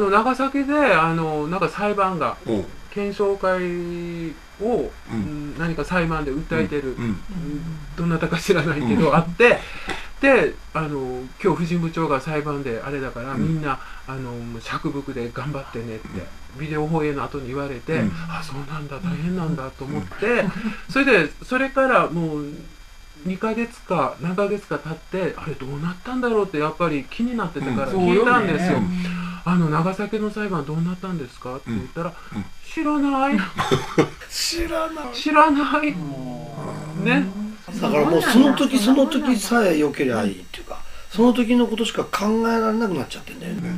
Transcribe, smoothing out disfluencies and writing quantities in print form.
長崎でなんか裁判が、検証会を、何か裁判で訴えてる、どなたか知らないけど、あって、で、今日、婦人部長が裁判であれだから、みんな、尺幅で頑張ってねって、ビデオ放映の後に言われて、あ、そうなんだ、大変なんだと思って、それで、それからもう、2ヶ月か何ヶ月か経って、あれ、どうなったんだろうって、やっぱり気になってたから聞いたんですよ。長崎の裁判どうなったんですかって言ったら、知らない知らないね。だからもうその時その時さえ良けりゃいいっていうか、その時のことしか考えられなくなっちゃってんだよね。